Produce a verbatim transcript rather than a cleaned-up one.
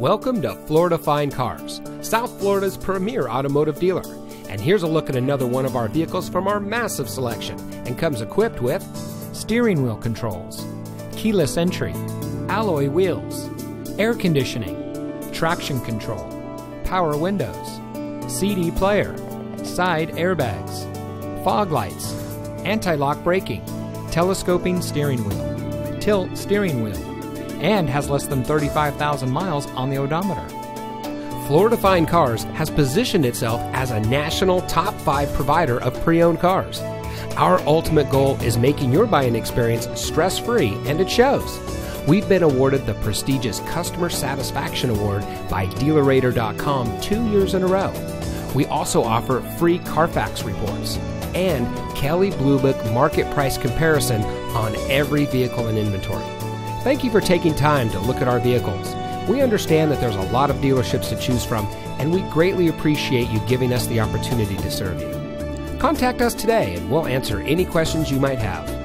Welcome to Florida Fine Cars, South Florida's premier automotive dealer. And here's a look at another one of our vehicles from our massive selection, and comes equipped with steering wheel controls, keyless entry, alloy wheels, air conditioning, traction control, power windows, C D player, side airbags, fog lights, anti-lock braking, telescoping steering wheel, tilt steering wheel, and has less than thirty-five thousand miles on the odometer. Florida Fine Cars has positioned itself as a national top five provider of pre-owned cars. Our ultimate goal is making your buying experience stress-free, and it shows. We've been awarded the prestigious Customer Satisfaction Award by Dealer Rater dot com two years in a row. We also offer free Carfax reports and Kelley Blue Book market price comparison on every vehicle in inventory. Thank you for taking time to look at our vehicles. We understand that there's a lot of dealerships to choose from, and we greatly appreciate you giving us the opportunity to serve you. Contact us today and we'll answer any questions you might have.